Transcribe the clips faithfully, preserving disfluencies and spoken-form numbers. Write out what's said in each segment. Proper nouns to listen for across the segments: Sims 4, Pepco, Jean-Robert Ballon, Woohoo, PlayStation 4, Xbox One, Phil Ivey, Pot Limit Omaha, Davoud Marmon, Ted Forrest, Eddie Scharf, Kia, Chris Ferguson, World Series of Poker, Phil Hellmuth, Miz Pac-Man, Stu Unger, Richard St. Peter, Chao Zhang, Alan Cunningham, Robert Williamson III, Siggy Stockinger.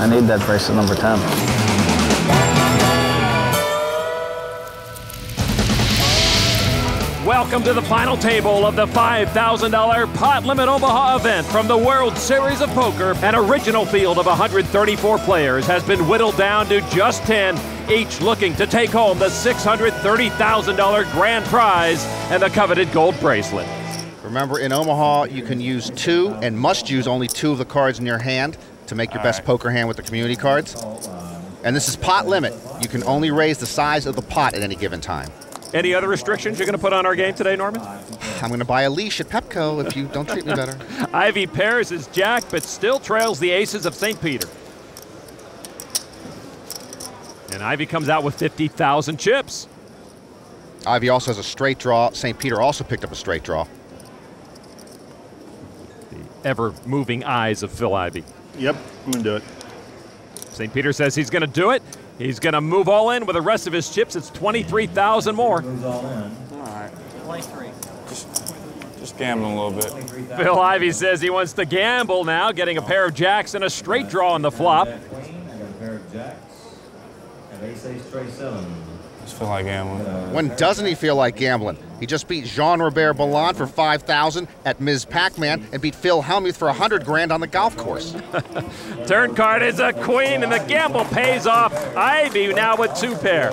I need that bracelet number ten. Welcome to the final table of the five thousand dollar Pot Limit Omaha event from the World Series of Poker. An original field of one hundred thirty-four players has been whittled down to just ten, each looking to take home the six hundred thirty thousand dollar grand prize and the coveted gold bracelet. Remember, in Omaha, you can use two and must use only two of the cards in your hand to make your best poker hand with the community cards. And this is pot limit. You can only raise the size of the pot at any given time. Any other restrictions you're going to put on our game today, Norman? I'm going to buy a leash at Pepco if you don't treat me better. Ivy pairs his jack, but still trails the aces of Saint Peter. And Ivy comes out with fifty thousand chips. Ivy also has a straight draw. Saint Peter also picked up a straight draw. The ever-moving eyes of Phil Ivey. Yep, I'm going to do it. Saint Peter says he's going to do it. He's going to move all in with the rest of his chips. It's twenty-three thousand more. All right. twenty-three. Just, just gambling a little bit. Phil Ivey says he wants to gamble now, getting a pair of jacks and a straight draw on the flop. I got a pair of jacks, and they say straight seven. Just feel like gambling. When doesn't he feel like gambling? He just beat Jean-Robert Ballon for five thousand at Miz Pac-Man and beat Phil Hellmuth for one hundred grand on the golf course. Turn card is a queen, and the gamble pays off. Ivy now with two pair.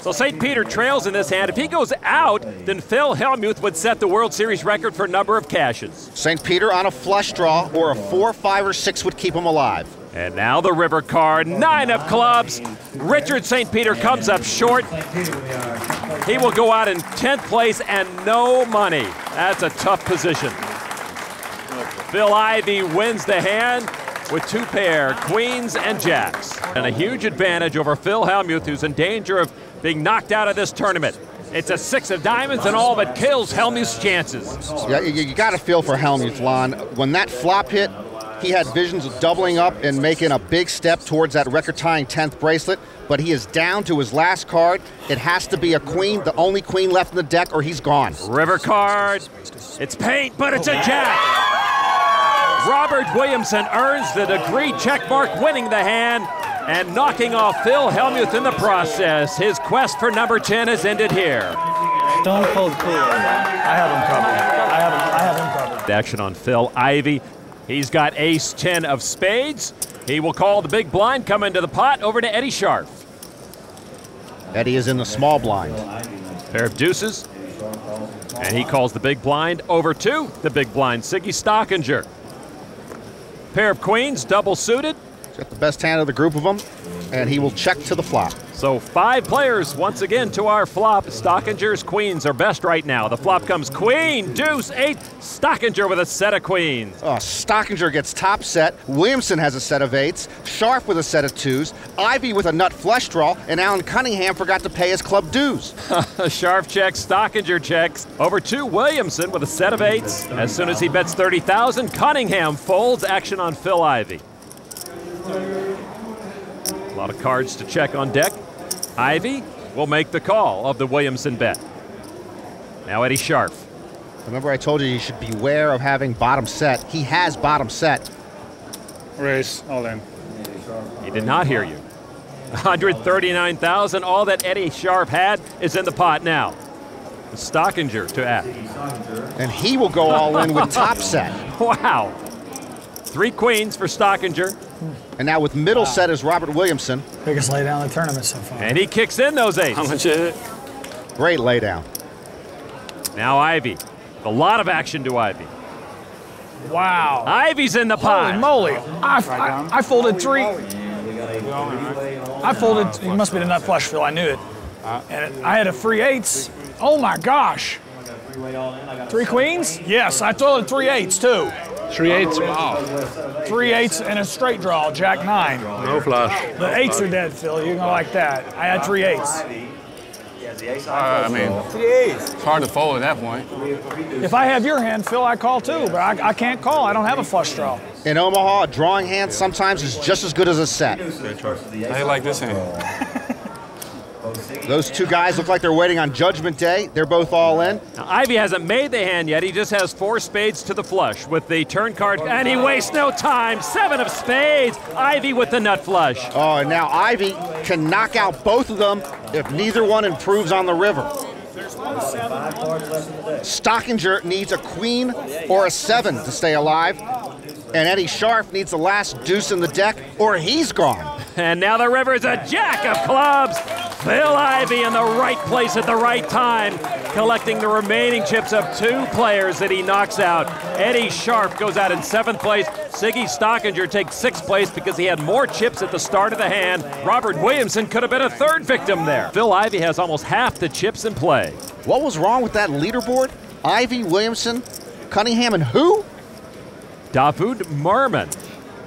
So Saint Peter trails in this hand. If he goes out, then Phil Hellmuth would set the World Series record for number of cashes. Saint Peter on a flush draw or a four, five, or six would keep him alive. And now the river card, nine of clubs. Richard Saint Peter comes up short. He will go out in tenth place and no money. That's a tough position. Phil Ivey wins the hand with two pair, queens and jacks. And a huge advantage over Phil Hellmuth, who's in danger of being knocked out of this tournament. It's a six of diamonds, and all but kills Hellmuth's chances. Yeah, you, you gotta feel for Hellmuth, Lon. When that flop hit, he had visions of doubling up and making a big step towards that record-tying tenth bracelet, but he is down to his last card. It has to be a queen, the only queen left in the deck, or he's gone. River card. It's paint, but it's a jack. Robert Williamson earns the degree checkmark, winning the hand and knocking off Phil Hellmuth in the process. His quest for number ten has ended here. Stone cold cool. I have him covered. I have him, I have him covered. Action on Phil Ivey. He's got ace ten of spades. He will call the big blind, come into the pot, over to Eddie Scharf. Eddie is in the small blind. Pair of deuces. And he calls the big blind over to the big blind, Siggy Stockinger. Pair of queens, double suited. He's got the best hand of the group of them, and he will check to the flop. So five players once again to our flop. Stockinger's queens are best right now. The flop comes queen, deuce, eight. Stockinger with a set of queens. Oh, Stockinger gets top set. Williamson has a set of eights. Scharf with a set of twos. Ivy with a nut flush draw. And Alan Cunningham forgot to pay his club dues. Scharf checks, Stockinger checks. Over to Williamson with a set of eights. As soon as he bets thirty thousand, Cunningham folds. Action on Phil Ivey. A lot of cards to check on deck. Ivy will make the call of the Williamson bet. Now Eddie Scharf. Remember I told you you should beware of having bottom set. He has bottom set. Raise, all in. He did not hear you. one hundred thirty-nine thousand, all that Eddie Scharf had is in the pot now. Stockinger to act. And he will go all in with top set. Wow. Three queens for Stockinger. And now with middle wow. set is Robert Williamson. Biggest laydown in the tournament so far. And he kicks in those eights. How much is it? Great laydown. Now Ivy. A lot of action to Ivy. Wow. Ivy's in the pot. Holy moly. I, I, I folded three. I folded, it must be the nut flush, Phil. I knew it. And it, I had a free eights. Oh my gosh. Three queens? Yes, I folded three eights too. Three eights, wow. Three eights and a straight draw, jack nine. No flush. The eights are dead, Phil. You're gonna like that. I had three eights. Uh, I mean, it's hard to fold at that point. If I have your hand, Phil, I call too, but I, I can't call. I don't have a flush draw. In Omaha, a drawing hand sometimes is just as good as a set. I like this hand. Those two guys look like they're waiting on Judgment Day. They're both all in. Now, Ivey hasn't made the hand yet. He just has four spades to the flush with the turn card. And he wastes no time. Seven of spades. Ivey with the nut flush. Oh, and now Ivey can knock out both of them if neither one improves on the river. Stockinger needs a queen or a seven to stay alive. And Eddie Scharf needs the last deuce in the deck or he's gone. And now the river is a jack of clubs. Phil Ivey in the right place at the right time, collecting the remaining chips of two players that he knocks out. Eddie Scharf goes out in seventh place. Siggy Stockinger takes sixth place because he had more chips at the start of the hand. Robert Williamson could have been a third victim there. Phil Ivey has almost half the chips in play. What was wrong with that leaderboard? Ivey, Williamson, Cunningham, and who? Davoud Marmon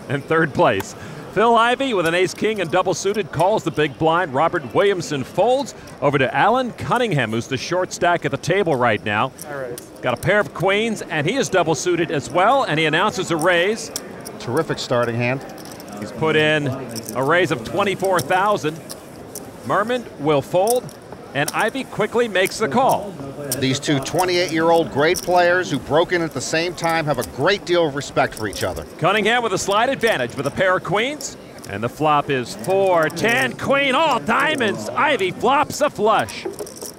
in third place. Phil Ivey with an ace-king and double-suited calls the big blind. Robert Williamson folds over to Alan Cunningham, who's the short stack at the table right now. All right. Got a pair of queens, and he is double-suited as well, and he announces a raise. Terrific starting hand. He's put in a raise of twenty-four thousand. Merman will fold, and Ivey quickly makes the call. These two twenty-eight-year-old great players who broke in at the same time have a great deal of respect for each other. Cunningham with a slight advantage with a pair of queens. And the flop is four ten, queen, all diamonds. Ivey flops a flush.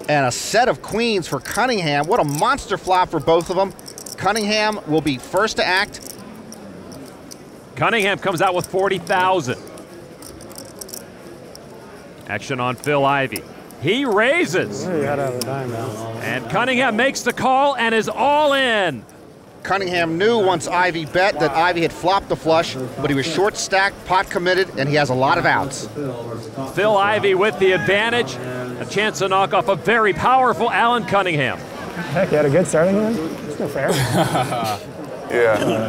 And a set of queens for Cunningham. What a monster flop for both of them. Cunningham will be first to act. Cunningham comes out with forty thousand. Action on Phil Ivey. He raises. And Cunningham makes the call and is all in. Cunningham knew once Ivey bet that Ivey had flopped the flush, but he was short stacked, pot committed, and he has a lot of outs. Phil Ivey with the advantage. A chance to knock off a very powerful Alan Cunningham. Heck, you had a good starting hand? It's no fair. Yeah.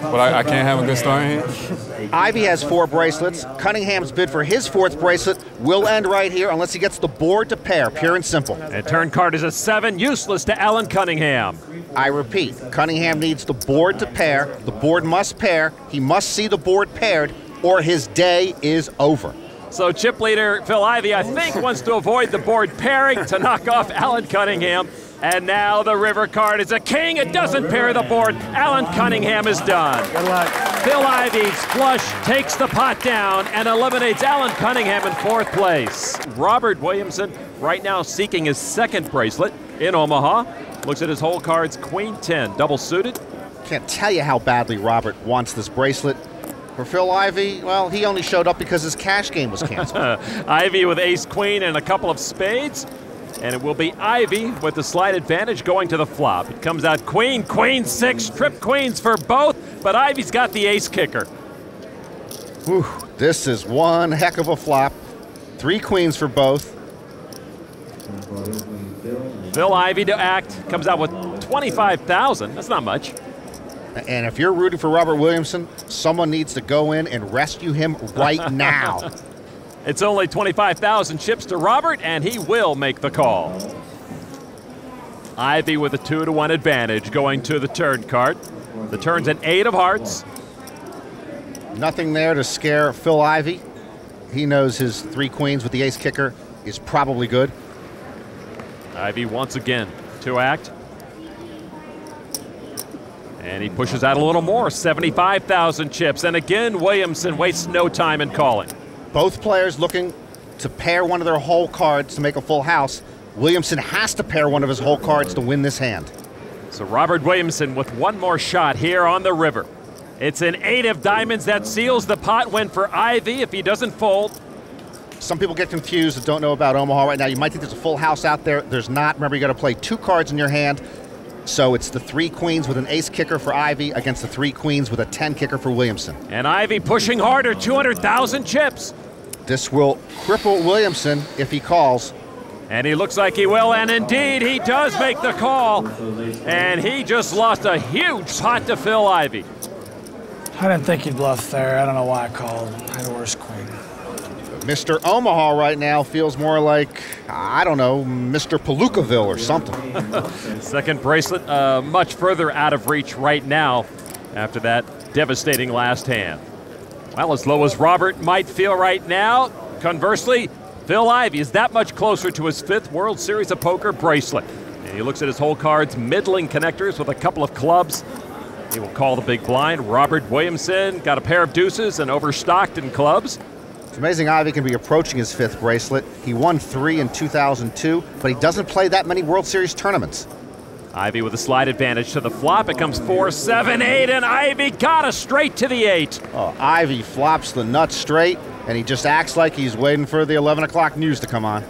But I, I can't have a good starting hand? Ivey has four bracelets. Cunningham's bid for his fourth bracelet will end right here unless he gets the board to pair, pure and simple. And turn card is a seven, useless to Alan Cunningham. I repeat, Cunningham needs the board to pair. The board must pair. He must see the board paired or his day is over. So chip leader Phil Ivey, I think, wants to avoid the board pairing to knock off Alan Cunningham. And now the river card is a king. It doesn't pair the board. Alan Cunningham is done. Good luck. Phil Ivey's flush takes the pot down and eliminates Alan Cunningham in fourth place. Robert Williamson right now seeking his second bracelet in Omaha. Looks at his hole cards, queen ten, double suited. Can't tell you how badly Robert wants this bracelet. For Phil Ivey, well, he only showed up because his cash game was canceled. Ivey with ace queen and a couple of spades. And it will be Ivey with the slight advantage going to the flop. It comes out queen, queen six, trip queens for both, but Ivey's got the ace kicker. Whew, this is one heck of a flop. Three queens for both. Phil Ivey to act, comes out with twenty-five thousand. That's not much. And if you're rooting for Robert Williamson, someone needs to go in and rescue him right now. It's only twenty-five thousand chips to Robert, and he will make the call. Ivey with a two to one advantage going to the turn card. The turn's an eight of hearts. Nothing there to scare Phil Ivey. He knows his three queens with the ace kicker is probably good. Ivey once again to act. And he pushes out a little more, seventy-five thousand chips. And again, Williamson wastes no time in calling. Both players looking to pair one of their hole cards to make a full house. Williamson has to pair one of his hole cards to win this hand. So Robert Williamson with one more shot here on the river. It's an eight of diamonds that seals the pot win for Ivey if he doesn't fold. Some people get confused that don't know about Omaha right now. You might think there's a full house out there. There's not. Remember, you got to play two cards in your hand. So it's the three queens with an ace kicker for Ivey against the three queens with a ten kicker for Williamson. And Ivey pushing harder, two hundred thousand chips. This will cripple Williamson if he calls. And he looks like he will, and indeed he does make the call. And he just lost a huge pot to Phil Ivey. I didn't think he bluffed there. I don't know why I called. I had a worse queen. Mister Omaha right now feels more like, I don't know, Mister Palookaville or something. Second bracelet, uh, much further out of reach right now after that devastating last hand. Well, as low as Robert might feel right now, conversely, Phil Ivey is that much closer to his fifth World Series of Poker bracelet. And he looks at his hole cards, middling connectors with a couple of clubs. He will call the big blind. Robert Williamson got a pair of deuces and overstocked in clubs. It's amazing Ivey can be approaching his fifth bracelet. He won three in two thousand two, but he doesn't play that many World Series tournaments. Ivey with a slide advantage to the flop. It comes four, seven, eight, and Ivey got a straight to the eight. Oh, Ivey flops the nuts straight, and he just acts like he's waiting for the eleven o'clock news to come on.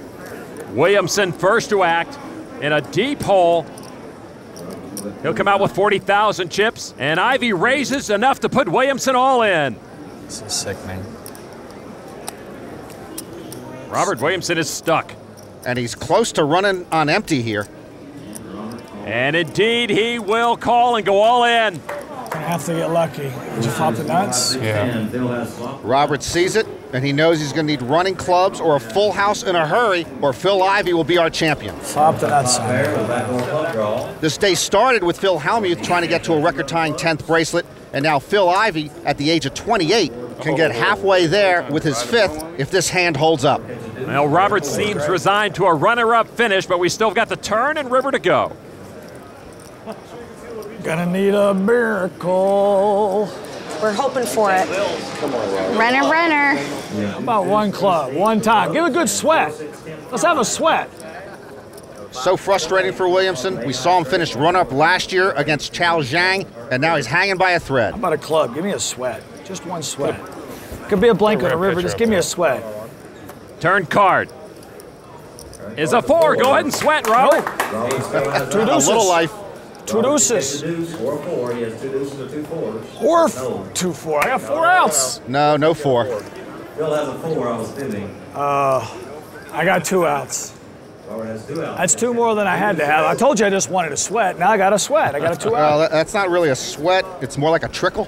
Williamson first to act in a deep hole. He'll come out with forty thousand chips, and Ivey raises enough to put Williamson all in. This is sick, man. Robert Williamson is stuck. And he's close to running on empty here. And indeed, he will call and go all in. Gonna have to get lucky. Did you flop the nuts? Yeah. Robert sees it, and he knows he's gonna need running clubs or a full house in a hurry, or Phil Ivey will be our champion. Flop the nuts. This day started with Phil Hellmuth trying to get to a record-tying tenth bracelet, and now Phil Ivey, at the age of twenty-eight, can get halfway there with his fifth if this hand holds up. Well, Robert seems resigned to a runner-up finish, but we still got the turn and river to go. Gonna need a miracle. We're hoping for it. Renner, Renner. Yeah. About one club, one time. Give a good sweat. Let's have a sweat. So frustrating for Williamson. We saw him finish run-up last year against Chao Zhang, and now he's hanging by a thread. How about a club? Give me a sweat. Just one sweat. Could be a blank or a river. Just give me a sweat. Turn card is a four. Go ahead and sweat, Robert. Two deuces. A little life. Two deuces. Or four. He has two deuces or two fours. Or two four. I got four outs. No, no four. Phil has a four. I was thinking. Uh, I got two outs. That's two more than I had to have. I told you I just wanted a sweat. Now I got a sweat. I got a two out. Well, that's not really a sweat. It's more like a trickle.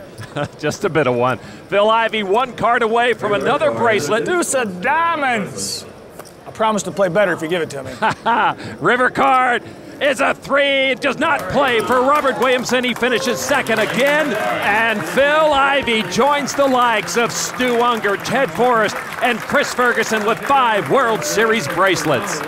Just a bit of one. Phil Ivey one card away from another bracelet. Deuce of diamonds. I promise to play better if you give it to me. River card is a three. It does not play for Robert Williamson. He finishes second again. And Phil Ivey joins the likes of Stu Unger, Ted Forrest, and Chris Ferguson with five World Series bracelets.